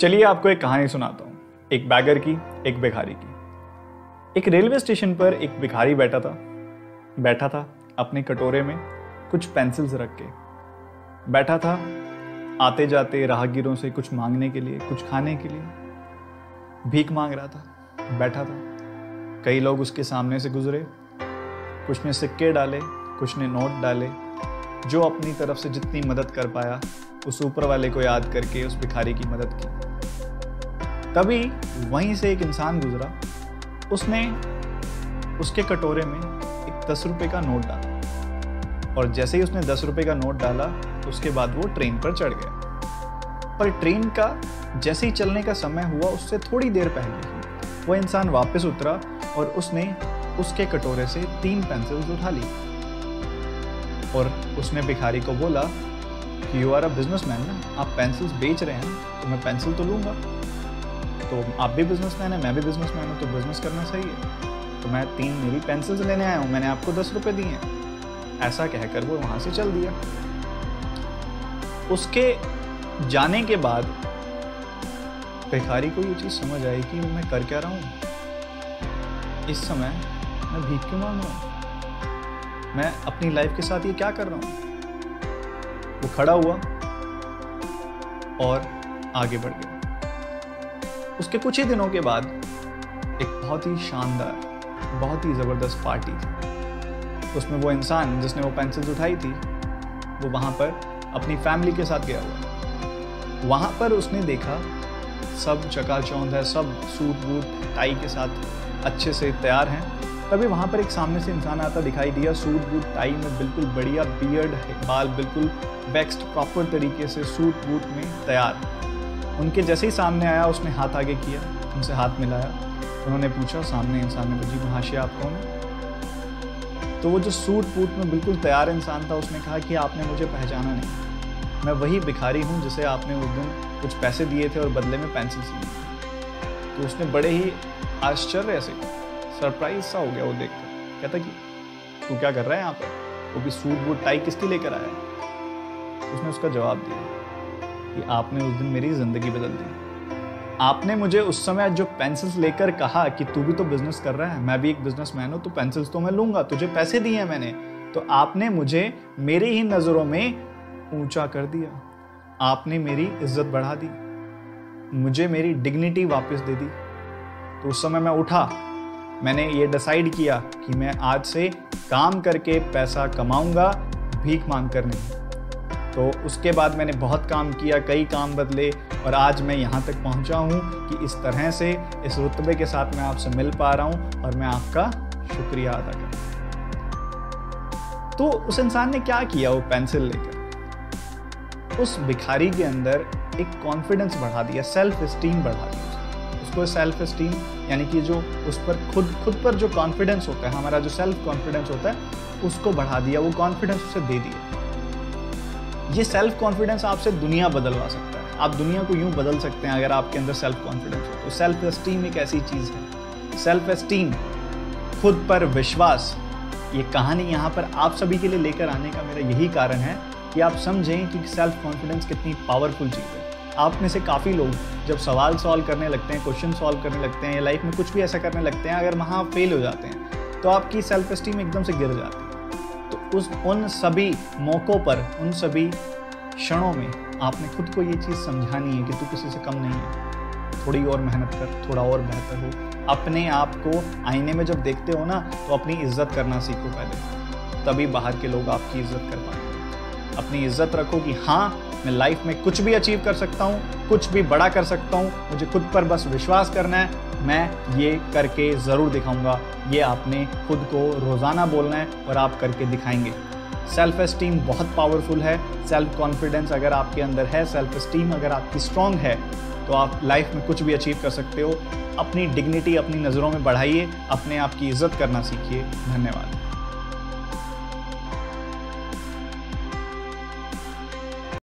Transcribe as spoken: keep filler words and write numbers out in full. चलिए आपको एक कहानी सुनाता हूँ, एक बैगर की, एक भिखारी की। एक रेलवे स्टेशन पर एक भिखारी बैठा था बैठा था अपने कटोरे में कुछ पेंसिल्स रख के बैठा था, आते जाते राहगीरों से कुछ मांगने के लिए, कुछ खाने के लिए भीख मांग रहा था, बैठा था। कई लोग उसके सामने से गुजरे, कुछ ने सिक्के डाले, कुछ ने नोट डाले। जो अपनी तरफ से जितनी मदद कर पाया उस ऊपर वाले को याद करके उस भिखारी की मदद की। तभी वहीं से एक इंसान गुजरा, उसने उसके कटोरे में एक दस रुपये का नोट डाला और जैसे ही उसने दस रुपये का नोट डाला उसके बाद वो ट्रेन पर चढ़ गया। पर ट्रेन का जैसे ही चलने का समय हुआ उससे थोड़ी देर पहले वो इंसान वापस उतरा और उसने उसके कटोरे से तीन पेंसिल्स उठा ली और उसने भिखारी को बोला कि यू आर अ बिजनेसमैन ना, आप पेंसिल्स बेच रहे हैं तो मैं पेंसिल तो लूँगा, तो आप भी बिजनेसमैन हैं, मैं भी बिजनेसमैन हूँ, तो बिजनेस करना सही है, तो मैं तीन मेरी पेंसिल्स लेने आया हूँ, मैंने आपको दस रुपये दिए हैं। ऐसा कहकर वो वहाँ से चल दिया। उसके जाने के बाद भिखारी को ये चीज़ समझ आई कि मैं कर क्या रहा हूँ, इस समय मैं भीख क्यों मांग रहा हूँ, मैं अपनी लाइफ के साथ ये क्या कर रहा हूँ। वो खड़ा हुआ और आगे बढ़ गया। उसके कुछ ही दिनों के बाद एक बहुत ही शानदार, बहुत ही ज़बरदस्त पार्टी थी। उसमें वो इंसान जिसने वो पेंसिल्स उठाई थी वो वहाँ पर अपनी फैमिली के साथ गया हुआ। वहाँ पर उसने देखा सब चकाचौंध है, सब सूट बूट टाई के साथ अच्छे से तैयार हैं। तभी वहाँ पर एक सामने से इंसान आता दिखाई दिया, सूट बूट टाई में बिल्कुल बढ़िया, बियर्ड बाल बिल्कुल वेक्स्ड प्रॉपर तरीके से सूट बूट में तैयार। उनके जैसे ही सामने आया उसने हाथ आगे किया, उनसे हाथ मिलाया। उन्होंने पूछा, सामने इंसान ने पूछा, महाशय आप कौन है? तो वो जो सूट बूट में बिल्कुल तैयार इंसान था उसने कहा कि आपने मुझे पहचाना नहीं, मैं वही भिखारी हूँ जिसे आपने उस दिन कुछ पैसे दिए थे और बदले में पेंसिल्स ली। तो उसने बड़े ही आश्चर्य से, सरप्राइज सा हो गया वो देखकर। कहता कि तू क्या कर रहा है यहाँ पर, वो भी सूट बूट टाई किसकी लेकर आया? उसने उसका जवाब दिया कि आपने उस दिन मेरी जिंदगी बदल दी, आपने मुझे उस समय जो पेंसिल्स लेकर कहा कि तू भी तो बिजनेस कर रहा है, मैं भी एक बिजनेसमैन हूँ, तो पेंसिल्स तो मैं लूंगा, तुझे पैसे दिए हैं मैंने, तो आपने मुझे मेरी ही नज़रों में ऊँचा कर दिया, आपने मेरी इज्जत बढ़ा दी, मुझे मेरी डिग्निटी वापस दे दी। तो उस समय मैं उठा, मैंने ये डिसाइड किया कि मैं आज से काम करके पैसा कमाऊंगा, भीख मांग कर नहीं। तो उसके बाद मैंने बहुत काम किया, कई काम बदले और आज मैं यहाँ तक पहुँचा हूँ कि इस तरह से इस रुतबे के साथ मैं आपसे मिल पा रहा हूँ और मैं आपका शुक्रिया अदा कर रहा हूँ। तो उस इंसान ने क्या किया, वो पेंसिल लेकर उस भिखारी के अंदर एक कॉन्फिडेंस बढ़ा दिया, सेल्फ इस्टीम बढ़ा दिया। उसको सेल्फ इस्टीम यानी कि जो उस पर खुद खुद पर जो कॉन्फिडेंस होता है, हमारा जो सेल्फ कॉन्फिडेंस होता है, उसको बढ़ा दिया, वो कॉन्फिडेंस उसे दे दिया। ये सेल्फ कॉन्फिडेंस आपसे दुनिया बदलवा सकता है, आप दुनिया को यूँ बदल सकते हैं अगर आपके अंदर सेल्फ कॉन्फिडेंस हो। तो सेल्फ इस्टीम एक ऐसी चीज़ है, सेल्फ इस्टीम, खुद पर विश्वास। ये कहानी यहाँ पर आप सभी के लिए लेकर आने का मेरा यही कारण है कि आप समझें कि सेल्फ कॉन्फिडेंस कितनी पावरफुल चीज़ है। आप में से काफ़ी लोग जब सवाल सॉल्व करने लगते हैं, क्वेश्चन सॉल्व करने लगते हैं या लाइफ में कुछ भी ऐसा करने लगते हैं, अगर वहाँ फेल हो जाते हैं तो आपकी सेल्फ इस्टीम एकदम से गिर जाती है। तो उस उन सभी मौक़ों पर, उन सभी क्षणों में आपने खुद को ये चीज़ समझानी है कि तू किसी से कम नहीं है, थोड़ी और मेहनत कर, थोड़ा और बेहतर हो। अपने आप को आईने में जब देखते हो ना तो अपनी इज्जत करना सीखो पहले, तभी बाहर के लोग आपकी इज्जत कर पाएंगे। अपनी इज्जत रखो कि हाँ, मैं लाइफ में कुछ भी अचीव कर सकता हूँ, कुछ भी बड़ा कर सकता हूँ, मुझे खुद पर बस विश्वास करना है, मैं ये करके ज़रूर दिखाऊंगा। ये आपने खुद को रोज़ाना बोलना है और आप करके दिखाएंगे। सेल्फ इस्टीम बहुत पावरफुल है। सेल्फ कॉन्फिडेंस अगर आपके अंदर है, सेल्फ इस्टीम अगर आपकी स्ट्रॉन्ग है, तो आप लाइफ में कुछ भी अचीव कर सकते हो। अपनी डिग्निटी अपनी नज़रों में बढ़ाइए, अपने आप की इज्जत करना सीखिए। धन्यवाद।